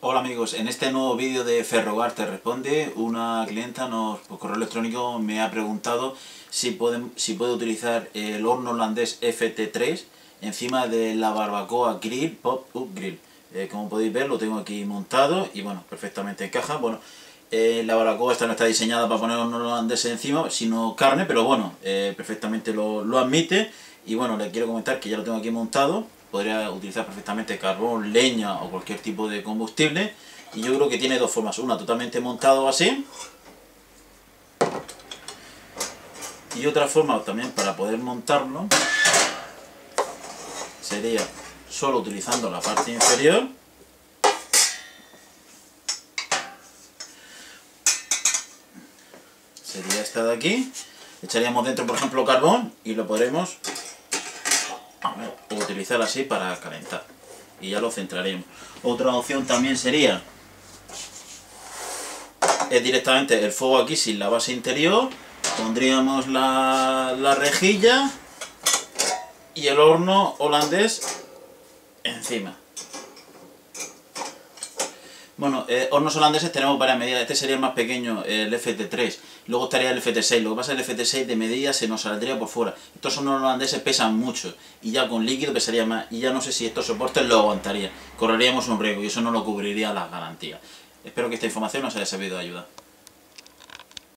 Hola amigos, en este nuevo vídeo de FerreHogar te responde, una clienta por correo electrónico me ha preguntado si puedo utilizar el horno holandés FT3 encima de la barbacoa grill, pop-up grill. Como podéis ver lo tengo aquí montado y bueno, perfectamente encaja. Bueno, la barbacoa esta no está diseñada para poner horno holandés encima, sino carne, pero bueno, perfectamente lo admite. Y bueno, les quiero comentar que ya lo tengo aquí montado. Podría utilizar perfectamente carbón, leña o cualquier tipo de combustible. Y yo creo que tiene dos formas. Una totalmente montado así. Y otra forma también para poder montarlo sería solo utilizando la parte inferior. Sería esta de aquí. Echaríamos dentro, por ejemplo, carbón y lo podremos utilizar así para calentar y ya lo centraremos. Otra opción también sería es directamente el fuego aquí sin la base interior, pondríamos la rejilla y el horno holandés encima. Bueno, hornos holandeses tenemos varias medidas. Este sería el más pequeño, el FT3. Luego estaría el FT6. Lo que pasa es que el FT6 de medida se nos saldría por fuera. Estos hornos holandeses pesan mucho y ya con líquido pesaría más. Y ya no sé si estos soportes lo aguantarían. Correríamos un riesgo y eso no lo cubriría las garantías. Espero que esta información os haya servido de ayuda.